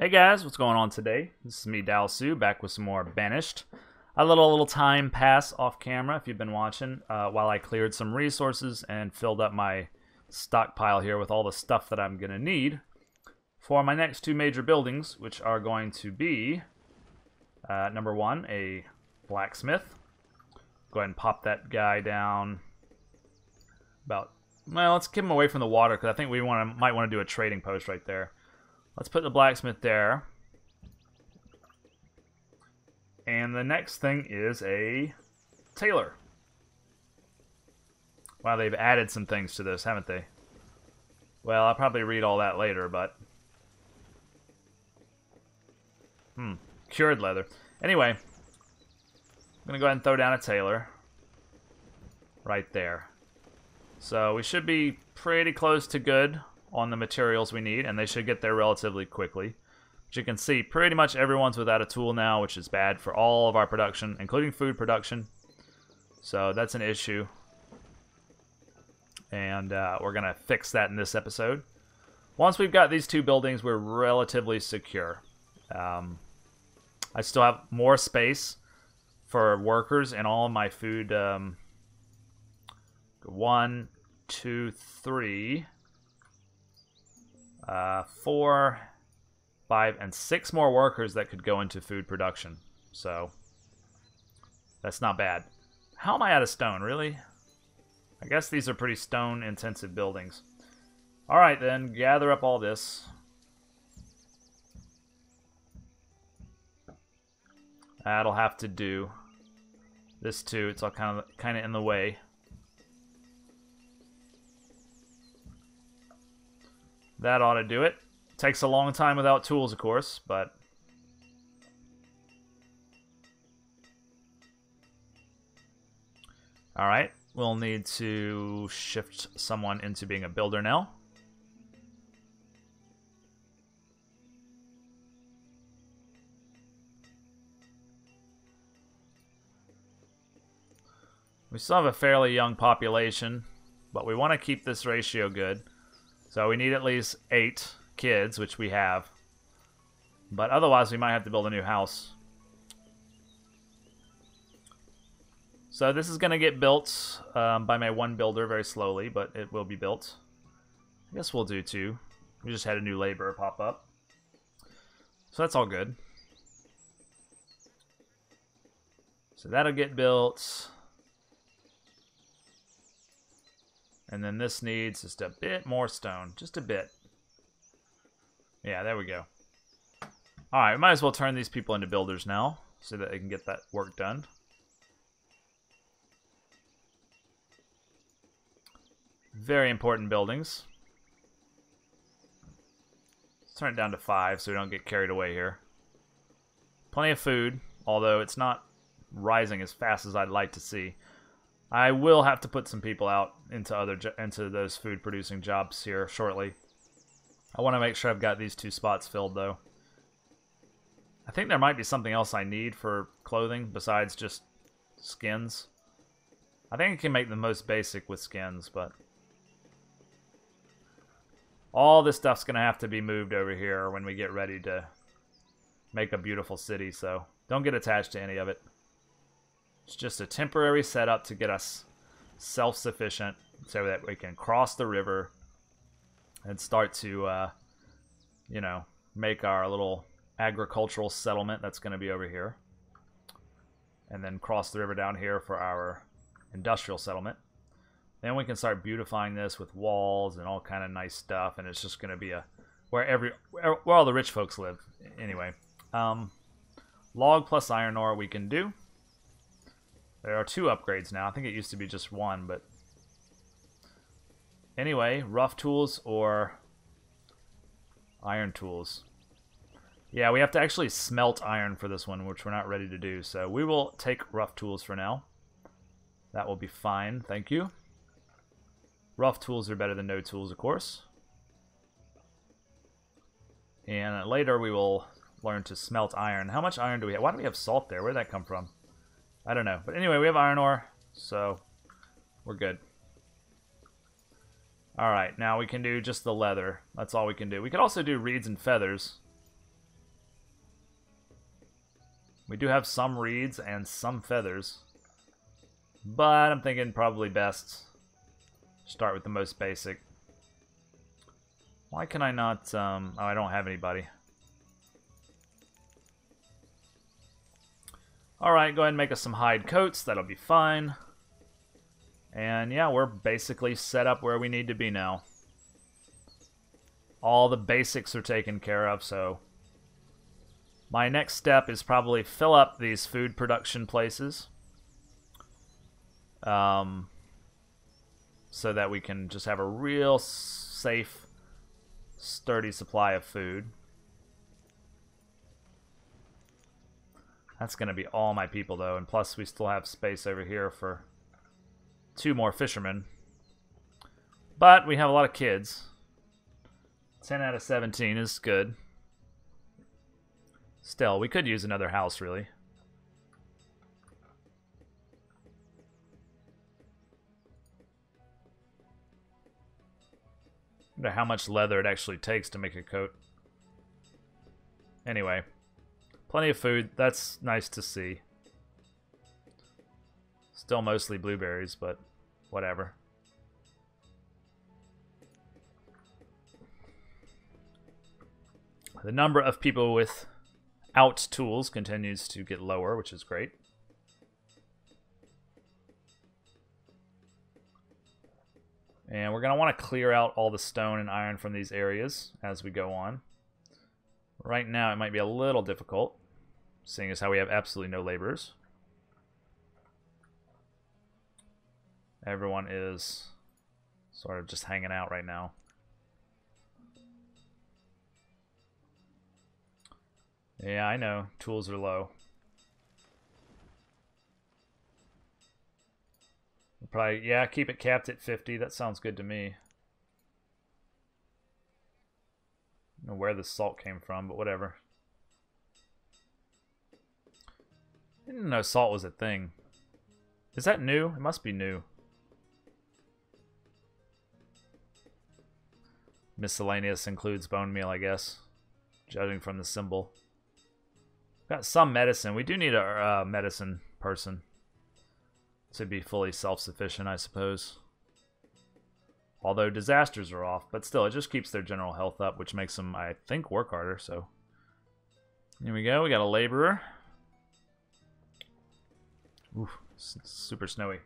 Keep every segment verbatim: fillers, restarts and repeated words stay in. Hey guys, what's going on today? This is me, Dalsu, back with some more Banished. I let a little time pass off camera, if you've been watching, uh, while I cleared some resources and filled up my stockpile here with all the stuff that I'm going to need for my next two major buildings, which are going to be, uh, number one, a blacksmith. Go ahead and pop that guy down about, well, let's keep him away from the water, because I think we want to, might want to do a trading post right there. Let's put the blacksmith there. And the next thing is a tailor. Wow, they've added some things to this, haven't they? Well, I'll probably read all that later, but... Hmm, cured leather. Anyway, I'm gonna go ahead and throw down a tailor. Right there. So we should be pretty close to good on the materials we need, and they should get there relatively quickly. But you can see pretty much everyone's without a tool now, which is bad for all of our production, including food production. So that's an issue. And uh, we're gonna fix that in this episode. Once we've got these two buildings, we're relatively secure. Um, I still have more space for workers and all of my food. Um, one, two, three... Uh, four, five, and six more workers that could go into food production. So, that's not bad. How am I out of stone, really? I guess these are pretty stone-intensive buildings. Alright then, gather up all this. That'll have to do. This too, it's all kind of, kind of in the way. That ought to do it. Takes a long time without tools, of course, but... Alright, we'll need to shift someone into being a builder now. We still have a fairly young population, but we want to keep this ratio good. So we need at least eight kids, which we have. But otherwise, we might have to build a new house. So this is going to get built um, by my one builder very slowly, but it will be built. I guess we'll do two. We just had a new laborer pop up. So that's all good. So that'll get built. And then this needs just a bit more stone. Just a bit. Yeah, there we go. Alright, we might as well turn these people into builders now, so that they can get that work done. Very important buildings. Let's turn it down to five so we don't get carried away here. Plenty of food, although it's not rising as fast as I'd like to see. I will have to put some people out into other into those food producing jobs here shortly. I want to make sure I've got these two spots filled though. I think there might be something else I need for clothing besides just skins. I think I can make the most basic with skins, but all this stuff's going to have to be moved over here when we get ready to make a beautiful city, so don't get attached to any of it. It's just a temporary setup to get us self-sufficient so that we can cross the river and start to, uh, you know, make our little agricultural settlement that's going to be over here. And then cross the river down here for our industrial settlement. Then we can start beautifying this with walls and all kind of nice stuff. And it's just going to be a where every where, where all the rich folks live. Anyway, um, log plus iron ore we can do. There are two upgrades now. I think it used to be just one, but... Anyway, rough tools or iron tools. Yeah, we have to actually smelt iron for this one, which we're not ready to do. So we will take rough tools for now. That will be fine, thank you. Rough tools are better than no tools, of course. And later we will learn to smelt iron. How much iron do we have? Why do we have salt there? Where did that come from? I don't know. But anyway, we have iron ore, so we're good. Alright, now we can do just the leather. That's all we can do. We could also do reeds and feathers, We do have some reeds and some feathers, but I'm thinking probably best start with the most basic. Why can I not, um, oh, I don't have anybody. Alright, go ahead and make us some hide coats, that'll be fine. And yeah, we're basically set up where we need to be now. All the basics are taken care of, so my next step is probably fill up these food production places. Um, so that we can just have a real safe, sturdy supply of food. That's going to be all my people, though. And plus, we still have space over here for two more fishermen. But we have a lot of kids. ten out of seventeen is good. Still, we could use another house, really. I wonder how much leather it actually takes to make a coat. Anyway. Plenty of food. That's nice to see. Still mostly blueberries, but whatever. The number of people without tools continues to get lower, which is great. And we're going to want to clear out all the stone and iron from these areas as we go on. Right now, it might be a little difficult, seeing as how we have absolutely no laborers. Everyone is sort of just hanging out right now. Yeah, I know. Tools are low. Probably, yeah, keep it capped at fifty. That sounds good to me. Know where the salt came from, but whatever. I didn't know salt was a thing. Is that new? It must be new. Miscellaneous includes bone meal, I guess, judging from the symbol. Got some medicine. We do need a uh, medicine person to be fully self-sufficient, I suppose. Although disasters are off, but still, it just keeps their general health up, which makes them, I think, work harder, so. Here we go, we got a laborer. Oof, super snowy.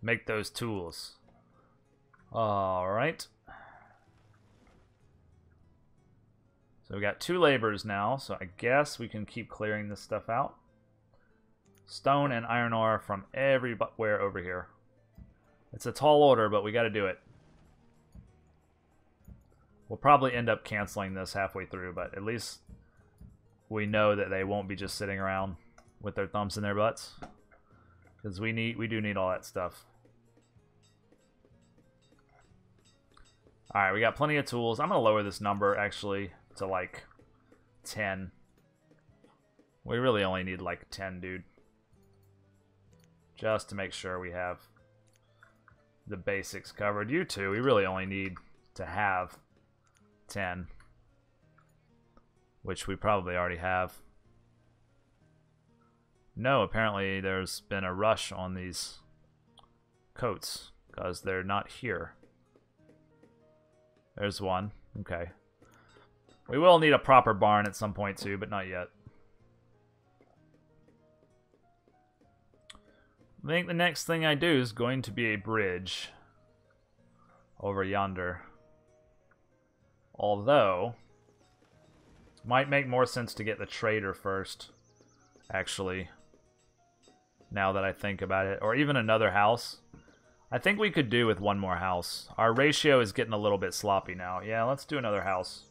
Make those tools. Alright. So we got two laborers now, so I guess we can keep clearing this stuff out. Stone and iron ore from everywhere over here. It's a tall order, but we got to do it. We'll probably end up canceling this halfway through, but at least we know that they won't be just sitting around with their thumbs in their butts, because we need we do need all that stuff. All right, we got plenty of tools. I'm gonna lower this number actually to like ten. We really only need like ten, dude. Just to make sure we have the basics covered. You two, we really only need to have ten. Which we probably already have. No, apparently there's been a rush on these coats because they're not here. There's one. Okay. We will need a proper barn at some point, too, but not yet. I think the next thing I do is going to be a bridge over yonder. Although, it might make more sense to get the trader first, actually, now that I think about it. Or even another house. I think we could do with one more house. Our ratio is getting a little bit sloppy now. Yeah, let's do another house.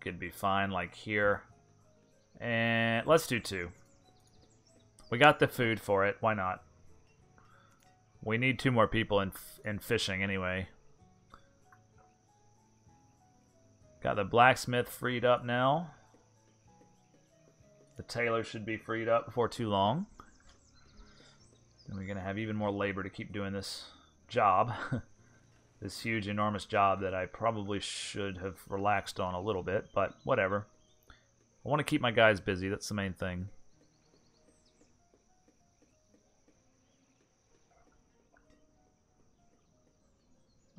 Could be fine like here, and let's do two. We got the food for it, why not? We need two more people in, in fishing anyway. Got the blacksmith freed up now. Taylor should be freed up before too long. Then we're going to have even more labor to keep doing this job. This huge, enormous job that I probably should have relaxed on a little bit, but whatever. I want to keep my guys busy. That's the main thing.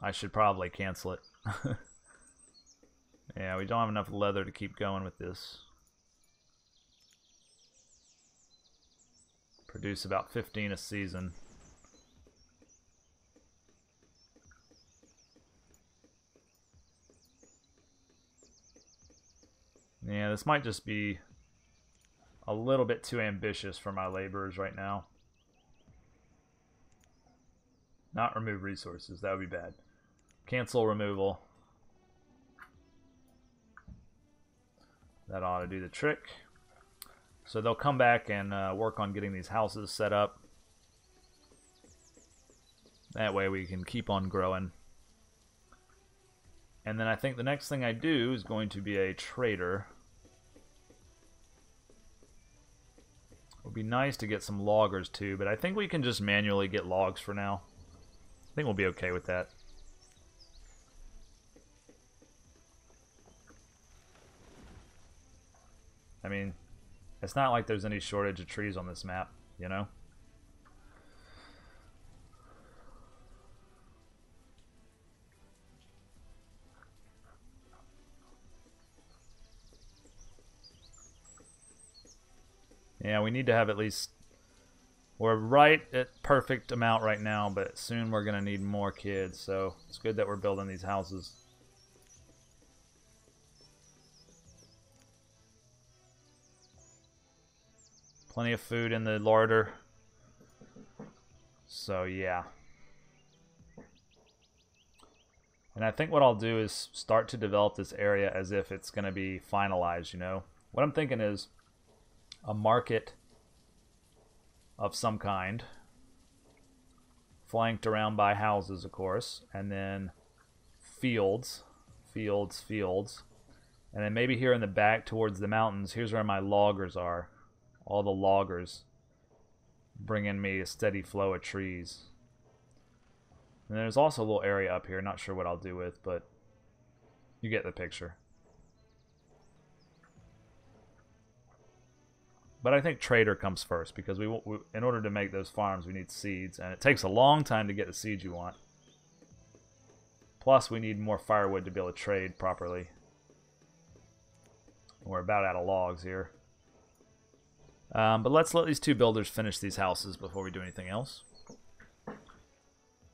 I should probably cancel it. Yeah, we don't have enough leather to keep going with this. Produce about fifteen a season. Yeah, this might just be a little bit too ambitious for my laborers right now. Not remove resources, that would be bad. Cancel removal. That ought to do the trick. So they'll come back and uh, work on getting these houses set up. That way we can keep on growing. And then I think the next thing I do is going to be a trader. It would be nice to get some loggers too, but I think we can just manually get logs for now. I think we'll be okay with that. I mean, it's not like there's any shortage of trees on this map, you know? Yeah, we need to have at least... We're right at perfect amount right now, but soon we're going to need more kids, so it's good that we're building these houses. Plenty of food in the larder. So, yeah. And I think what I'll do is start to develop this area as if it's going to be finalized, you know? What I'm thinking is a market of some kind, flanked around by houses, of course, and then fields, fields, fields. And then maybe here in the back towards the mountains, here's where my loggers are. All the loggers bringing me a steady flow of trees. And there's also a little area up here, not sure what I'll do with, but you get the picture. But I think trader comes first, because we, we in order to make those farms, we need seeds, and it takes a long time to get the seeds you want. Plus, we need more firewood to be able to trade properly. We're about out of logs here. Um, but let's let these two builders finish these houses before we do anything else.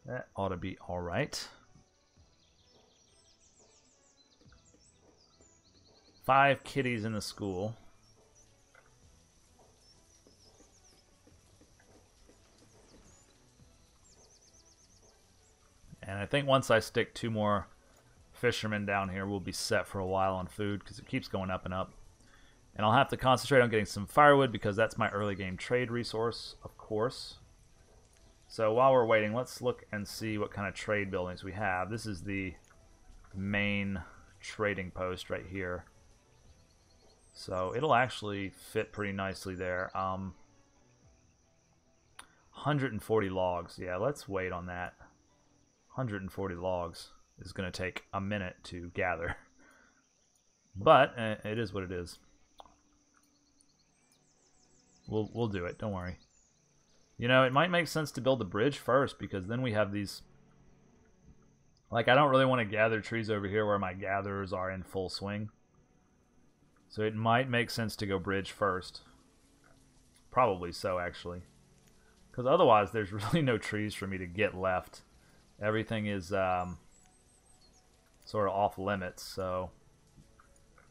That ought to be all right. Five kitties in the school. And I think once I stick two more fishermen down here, we'll be set for a while on food, because it keeps going up and up. And I'll have to concentrate on getting some firewood, because that's my early game trade resource, of course. So while we're waiting, let's look and see what kind of trade buildings we have. This is the main trading post right here. So it'll actually fit pretty nicely there. Um, one hundred forty logs. Yeah, let's wait on that. one hundred forty logs is going to take a minute to gather. But uh, it is what it is. We'll, we'll do it, don't worry. You know, it might make sense to build the bridge first, because then we have these... Like, I don't really want to gather trees over here where my gatherers are in full swing. So it might make sense to go bridge first. Probably so, actually. Because otherwise, there's really no trees for me to get left. Everything is um, sort of off limits, so...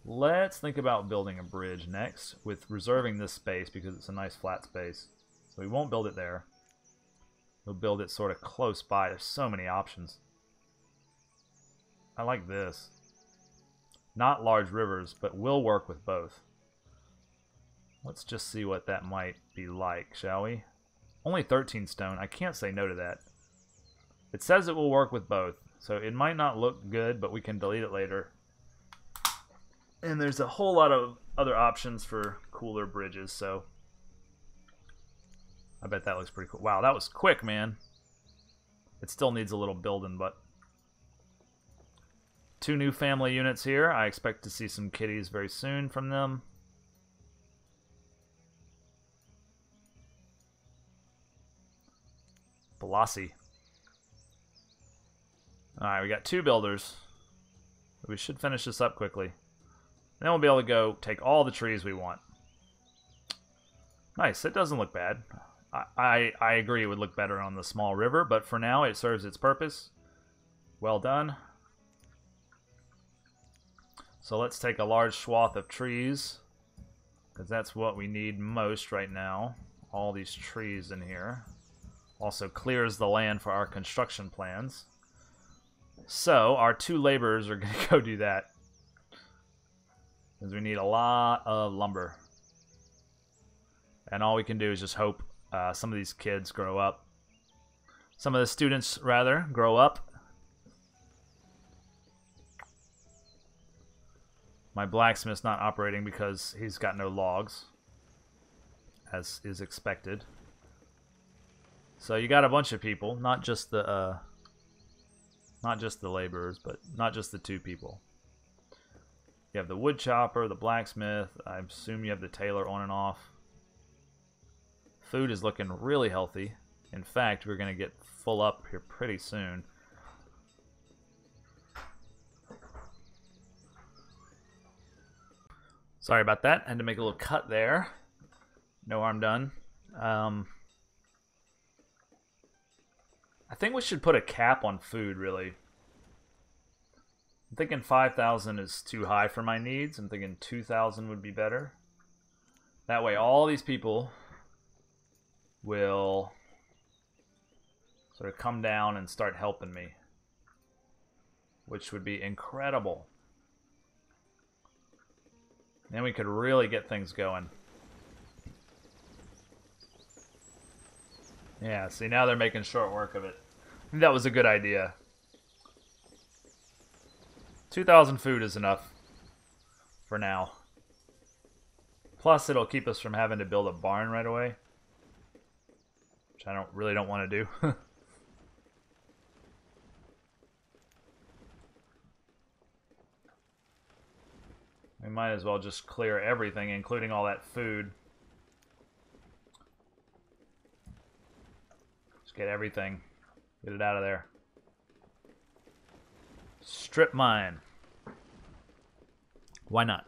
Let's think about building a bridge next, with reserving this space because it's a nice flat space. So we won't build it there. We'll build it sort of close by. There's so many options. I like this. Not large rivers, but we'll work with both. Let's just see what that might be like, shall we? Only thirteen stone. I can't say no to that. It says it will work with both. So it might not look good, but we can delete it later. And there's a whole lot of other options for cooler bridges, so I bet that looks pretty cool. Wow, that was quick, man. It still needs a little building, but two new family units here. I expect to see some kitties very soon from them. Blossie. Alright, we got two builders. We should finish this up quickly. Then we'll be able to go take all the trees we want. Nice, it doesn't look bad. I, I, I agree it would look better on the small river, but for now it serves its purpose. Well done. So let's take a large swath of trees, because that's what we need most right now. All these trees in here. Also clears the land for our construction plans. So our two laborers are going to go do that, because we need a lot of lumber. And all we can do is just hope uh, some of these kids grow up. Some of the students, rather, grow up. My blacksmith's not operating because he's got no logs, as is expected. So you got a bunch of people, not just the, uh, not just the laborers, but not just the two people. You have the wood chopper, the blacksmith. I assume you have the tailor on and off. Food is looking really healthy. In fact, we're going to get full up here pretty soon. Sorry about that. I had to make a little cut there. No harm done. Um, I think we should put a cap on food, really. I'm thinking five thousand is too high for my needs. I'm thinking two thousand would be better. That way all these people will sort of come down and start helping me, which would be incredible. Then we could really get things going. Yeah, see, now they're making short work of it. I think that was a good idea. two thousand food is enough for now. Plus, it'll keep us from having to build a barn right away, which I don't really don't want to do. We might as well just clear everything, including all that food. Just get everything. Get it out of there. Strip mine. Why not?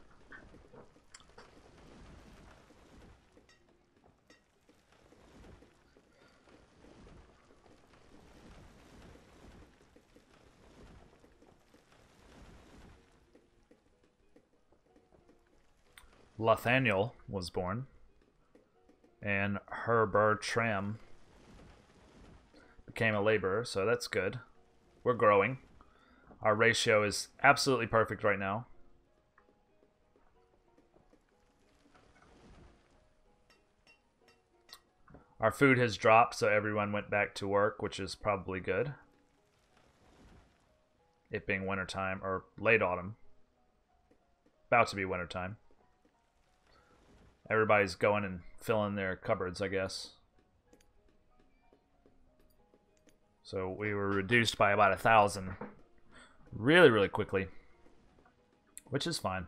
Lathaniel was born, and Herbertram became a laborer, so that's good. We're growing. Our ratio is absolutely perfect right now. Our food has dropped, so everyone went back to work, which is probably good. It being wintertime, or late autumn. About to be wintertime. Everybody's going and filling their cupboards, I guess. So we were reduced by about a thousand really, really quickly, which is fine.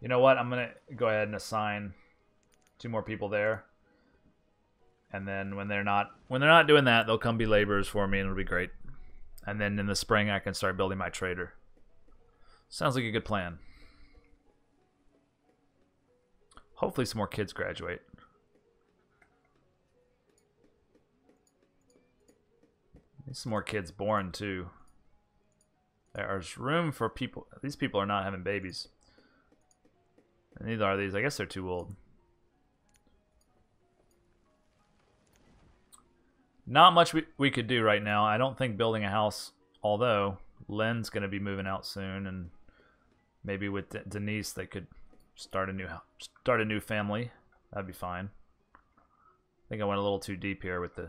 You know what? I'm going to go ahead and assign two more people there. And then when they're not when they're not doing that, they'll come be laborers for me, and it'll be great. And then in the spring, I can start building my trader. Sounds like a good plan. Hopefully some more kids graduate. There's some more kids born too. There's room for people. These people are not having babies. And neither are these. I guess they're too old. Not much we, we could do right now. I don't think building a house, although Lynn's going to be moving out soon, and maybe with De- Denise they could Start a new start a new family. That'd be fine. I think I went a little too deep here with the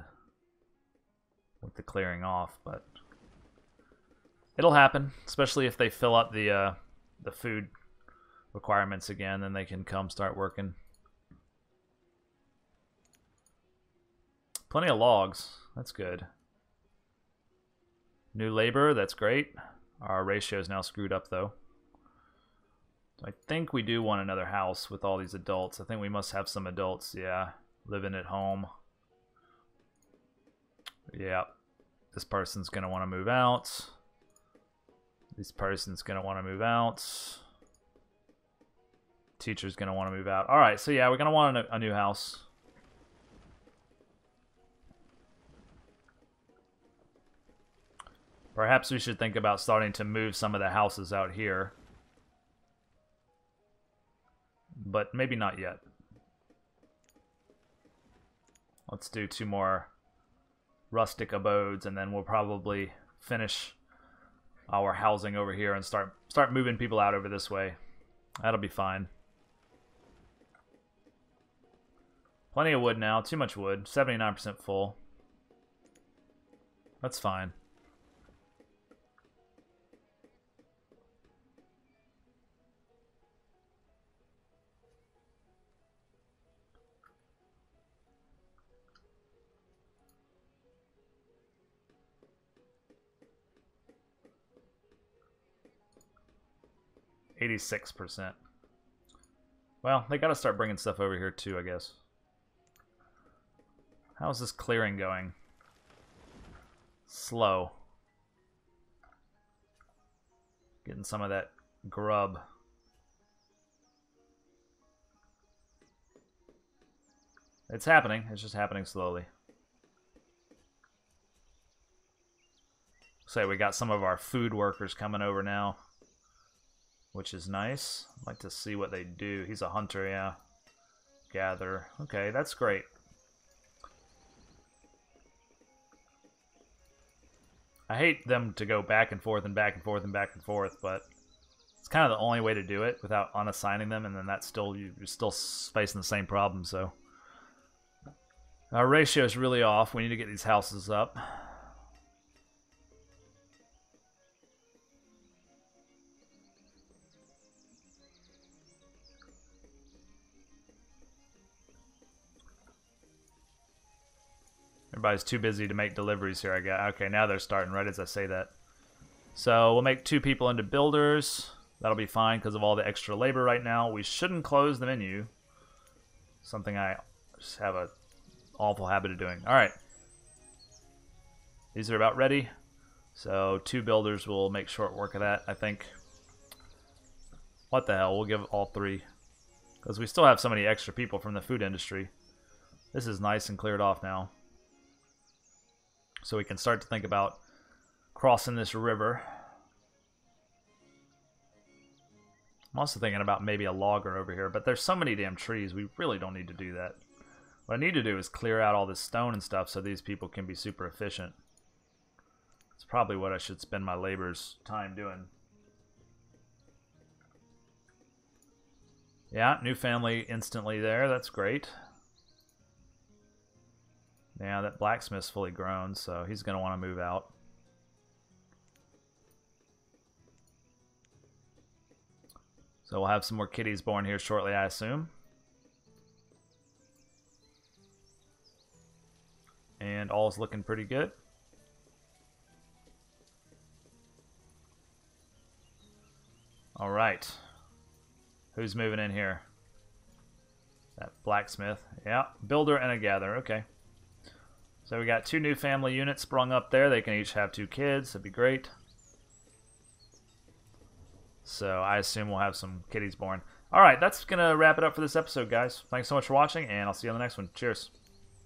with the clearing off, but it'll happen, especially if they fill up the uh, the food requirements again, then they can come start working. Plenty of logs. That's good. New labor. That's great. Our ratio is now screwed up, though. So I think we do want another house with all these adults. I think we must have some adults, yeah, living at home. Yeah, this person's going to want to move out. This person's going to want to move out. Teacher's going to want to move out. All right, so yeah, we're going to want a, a new house. Perhaps we should think about starting to move some of the houses out here. But maybe not yet. Let's do two more rustic abodes, and then we'll probably finish our housing over here and start start moving people out over this way. That'll be fine. Plenty of wood now. Too much wood. seventy-nine percent full. That's fine. eighty-six percent. Well, they gotta start bringing stuff over here too, I guess. How's this clearing going? Slow. Getting some of that grub. It's happening. It's just happening slowly. Say we got some of our food workers coming over now, which is nice. I'd like to see what they do. He's a hunter, yeah. Gather. Okay, that's great. I hate them to go back and forth and back and forth and back and forth, but it's kind of the only way to do it without unassigning them, and then that's still, you're still facing the same problem, so. Our ratio is really off. We need to get these houses up. Everybody's too busy to make deliveries here, I guess. Okay, now they're starting right as I say that. So we'll make two people into builders. That'll be fine because of all the extra labor right now. We shouldn't close the menu. Something I just have an awful habit of doing. All right. These are about ready. So two builders will make short work of that, I think. What the hell? We'll give all three because we still have so many extra people from the food industry. This is nice and cleared off now. So we can start to think about crossing this river. I'm also thinking about maybe a logger over here, but there's so many damn trees, we really don't need to do that. What I need to do is clear out all this stone and stuff so these people can be super efficient. It's probably what I should spend my labor's time doing. Yeah, new family instantly there, that's great. Yeah, that blacksmith's fully grown, so he's going to want to move out. So we'll have some more kitties born here shortly, I assume. And all's looking pretty good. All right. Who's moving in here? That blacksmith. Yeah, builder and a gatherer. Okay. So we got two new family units sprung up there. They can each have two kids. That'd be great. So I assume we'll have some kitties born. All right, that's going to wrap it up for this episode, guys. Thanks so much for watching, and I'll see you on the next one. Cheers.